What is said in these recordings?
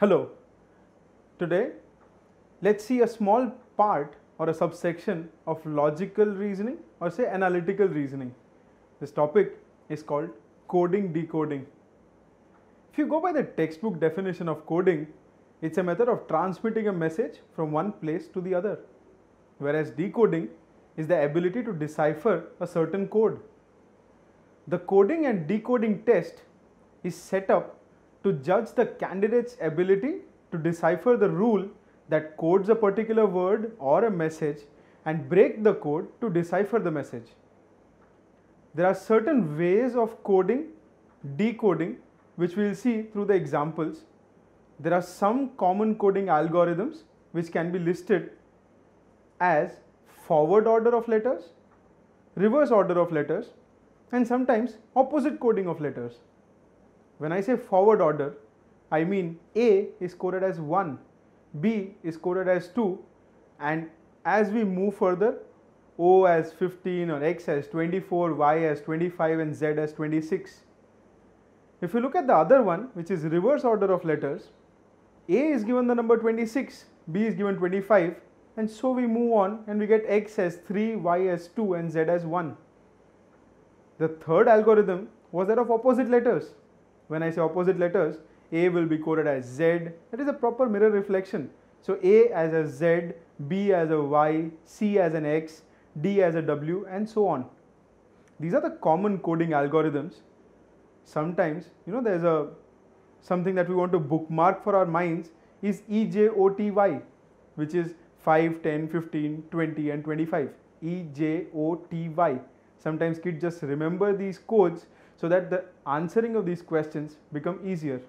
Hello, today let's see a small part or a subsection of logical reasoning or say analytical reasoning. This topic is called coding decoding. If you go by the textbook definition of coding, it's a method of transmitting a message from one place to the other, whereas decoding is the ability to decipher a certain code. The coding and decoding test is set up to judge the candidate's ability to decipher the rule that codes a particular word or a message and break the code to decipher the message. There are certain ways of coding, decoding, which we will see through the examples. There are some common coding algorithms which can be listed as forward order of letters, reverse order of letters, and sometimes opposite coding of letters. When I say forward order, I mean A is coded as 1, B is coded as 2, and as we move further, O as 15 or X as 24, Y as 25 and Z as 26. If you look at the other one, which is reverse order of letters, A is given the number 26, B is given 25, and so we move on and we get X as 3, Y as 2 and Z as 1. The third algorithm was that of opposite letters. When I say opposite letters, A will be coded as Z, that is a proper mirror reflection. So A as a Z, B as a Y, C as an X, D as a W and so on. These are the common coding algorithms. Sometimes, there's something that we want to bookmark for our minds is EJOTY, which is 5, 10, 15, 20 and 25, EJOTY. Sometimes kids just remember these codes so that the answering of these questions become easier.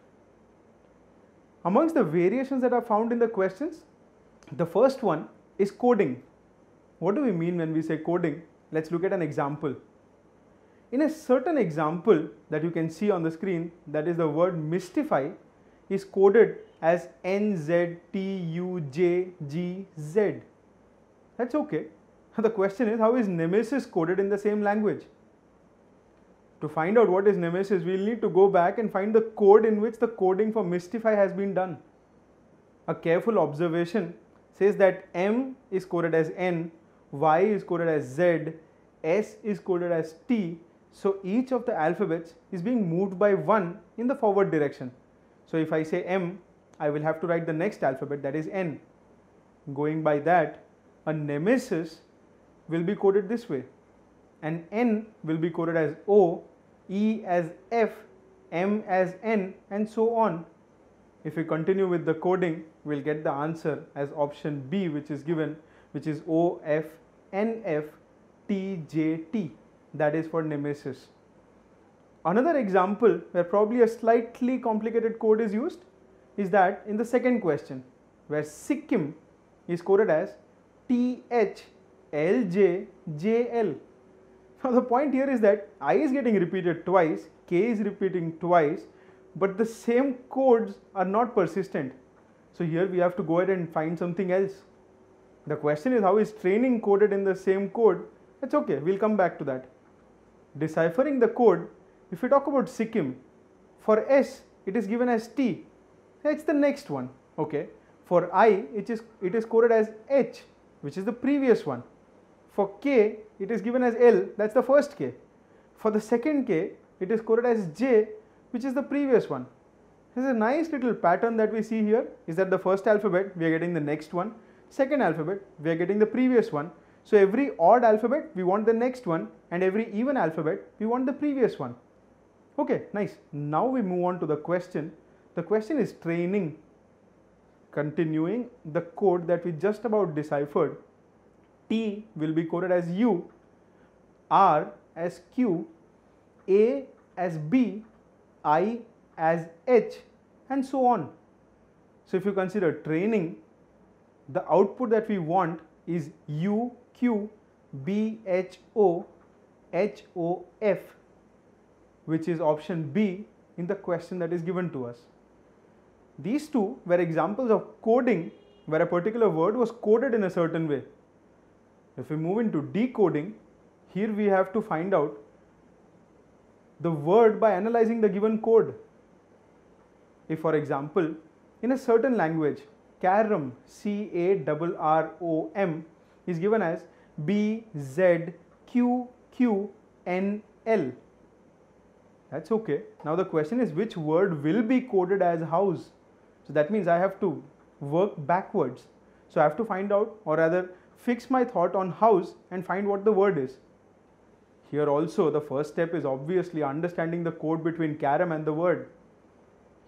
Amongst the variations that are found in the questions, the first one is coding. What do we mean when we say coding? Let's look at an example. In a certain example that you can see on the screen, that is the word mystify is coded as NZTUJGZ. That's okay. The question is, how is nemesis coded in the same language? To find out what is nemesis, we will need to go back and find the code in which the coding for mystify has been done. A careful observation says that M is coded as N, Y is coded as Z, S is coded as T, so each of the alphabets is being moved by 1 in the forward direction. So if I say M, I will have to write the next alphabet, that is N. Going by that, a nemesis will be coded this way, and N will be coded as O, E as F, M as N and so on. If we continue with the coding, we will get the answer as option B, which is given, which is O, F, N, F, T, J, T. That is for nemesis. Another example where probably a slightly complicated code is used is that in the second question, where Sikkim is coded as T, H, L, J, J, L. Now the point here is that I is getting repeated twice, K is repeating twice, but the same codes are not persistent. So here we have to go ahead and find something else. The question is, how is training coded in the same code? That's okay, we'll come back to that. Deciphering the code, if we talk about Sikkim, for S it is given as T. That's the next one. Okay. For I it is coded as H, which is the previous one. For K, it is given as L, that's the first K. For the second K, it is coded as J, which is the previous one. There's a nice little pattern that we see here, is that the first alphabet, we are getting the next one. Second alphabet, we are getting the previous one. So every odd alphabet, we want the next one, and every even alphabet, we want the previous one. Okay, nice. Now we move on to the question. The question is training, continuing the code that we just about deciphered. T will be coded as U, R as Q, A as B, I as H and so on. So if you consider training, the output that we want is U, Q, B, H, O, H, O, F, which is option B in the question that is given to us. These two were examples of coding where a particular word was coded in a certain way. If we move into decoding, here we have to find out the word by analyzing the given code. If, for example, In a certain language, carom, C-A-R-R-O-M, is given as B-Z-Q-Q-N-L. That's okay. Now the question is, which word will be coded as house? So that means I have to work backwards. So I have to find out, or rather fix my thought on house and find what the word is. Here also the first step is obviously understanding the code between carom and the word.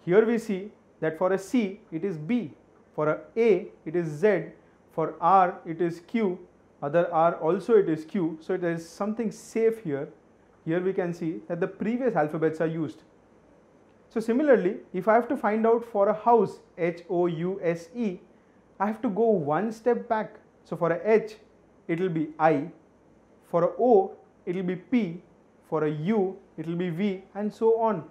Here we see that for a C it is B, for a A it is Z, for R it is Q, other R also it is Q, so there is something safe here. Here we can see that the previous alphabets are used. So similarly, if I have to find out for a house, H-O-U-S-E, I have to go one step back. So for a H, it will be I, for a O, it will be P, for a U, it will be V, and so on.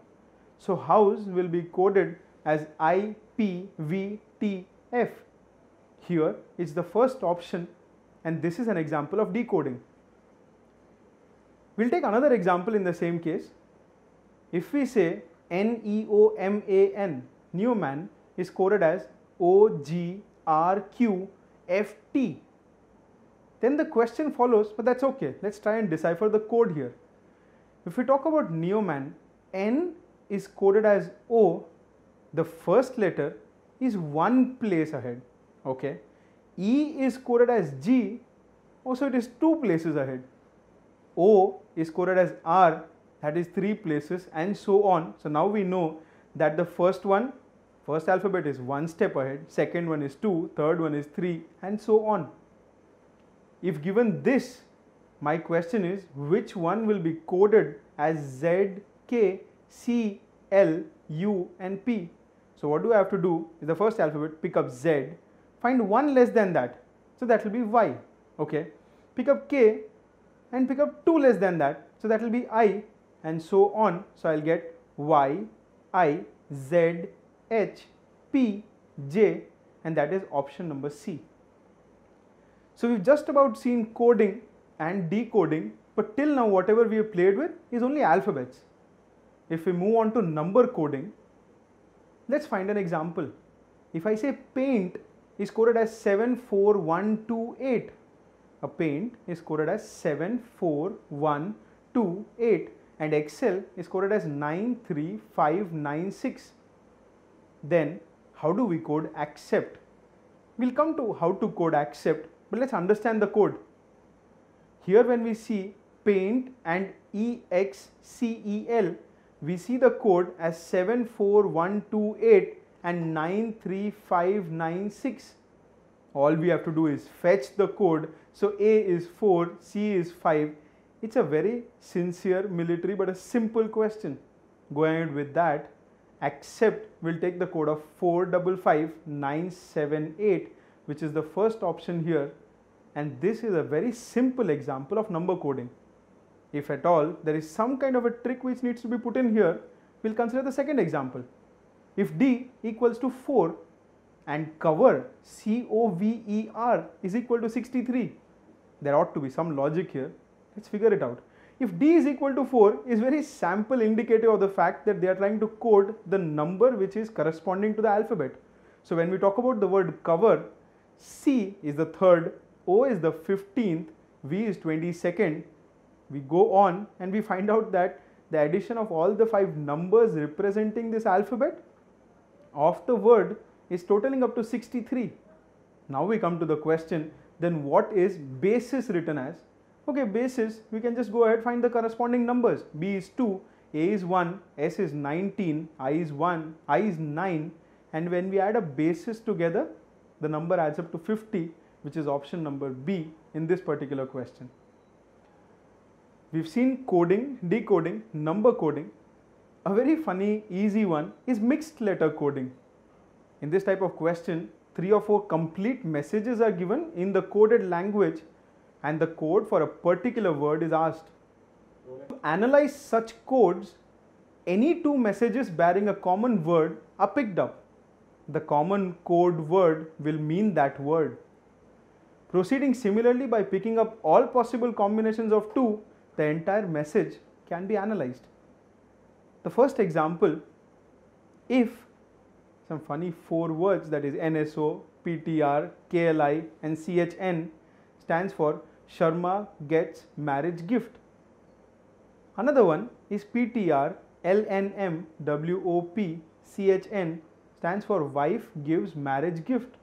So house will be coded as I, P, V, T, F. Here is the first option, and this is an example of decoding. We'll take another example in the same case. If we say N-E-O-M-A-N, Newman is coded as O-G-R-Q-F-T. Then the question follows, but that's okay. Let's try and decipher the code here. If we talk about Newman, N is coded as O, the first letter is one place ahead, okay. E is coded as G, also it is two places ahead. O is coded as R, that is three places, and so on. So now we know that the first alphabet is one step ahead, second one is two, third one is three, and so on. If given this, my question is, which one will be coded as Z, K, C, L, U, and P? So what do I have to do is the first alphabet, pick up Z, find one less than that, so that will be Y, okay. Pick up K, and pick up two less than that, so that will be I, and so on. So I'll get Y, I, Z, H, P, J, and that is option number C. So we've just about seen coding and decoding, but till now whatever we have played with is only alphabets. If we move on to number coding, let's find an example. If I say paint is coded as 74128. A paint is coded as 74128 and Excel is coded as 93596. Then how do we code accept? We'll come to how to code accept, but let's understand the code. Here when we see paint and EXCEL, we see the code as 74128 and 93596. All we have to do is fetch the code. So A is 4, C is 5. It's a very sincere, military, but a simple question. Going ahead with that, accept will take the code of 455978, which is the first option here. And this is a very simple example of number coding. If at all there is some kind of a trick which needs to be put in here, we'll consider the second example. If D equals to 4, and cover, C-O-V-E-R, is equal to 63. There ought to be some logic here. Let's figure it out. If D is equal to 4, is very sample indicative of the fact that they are trying to code the number which is corresponding to the alphabet. So when we talk about the word cover, C is the 3rd, O is the 15th, V is 22nd. We go on and we find out that the addition of all the 5 numbers representing this alphabet of the word is totaling up to 63. Now we come to the question, then what is basis written as? Okay, basis, we can just go ahead, find the corresponding numbers. B is 2, A is 1, S is 19, I is 1, I is 9, and when we add a basis together, the number adds up to 50, which is option number B in this particular question. We've seen coding, decoding, number coding. A very funny, easy one is mixed letter coding. In this type of question, 3 or 4 complete messages are given in the coded language and the code for a particular word is asked. To analyze such codes, any 2 messages bearing a common word are picked up. The common code word will mean that word. Proceeding similarly by picking up all possible combinations of 2, the entire message can be analyzed. The first example, if some funny four words, that is NSO, PTR, KLI and CHN, stands for Sharma Gets Marriage Gift. Another one is PTR, LNM, WOP, CHN, stands for Wife Gives Marriage Gift.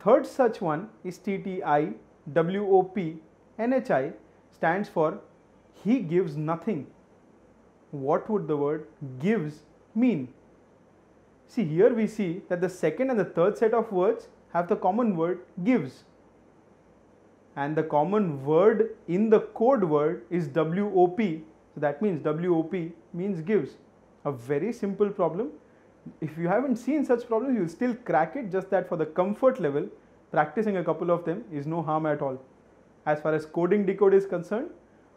Third such one is TTI, WOP, NHI, stands for He Gives Nothing. What would the word gives mean? See, here we see that the second and the third set of words have the common word gives. And the common word in the code word is WOP. So that means WOP means gives. A very simple problem. If you haven't seen such problems, you will still crack it, just that for the comfort level, practicing a couple of them is no harm at all. As far as coding decode is concerned,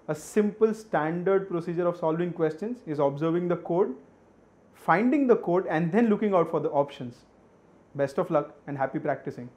a simple standard procedure of solving questions is observing the code, finding the code and then looking out for the options. Best of luck and happy practicing.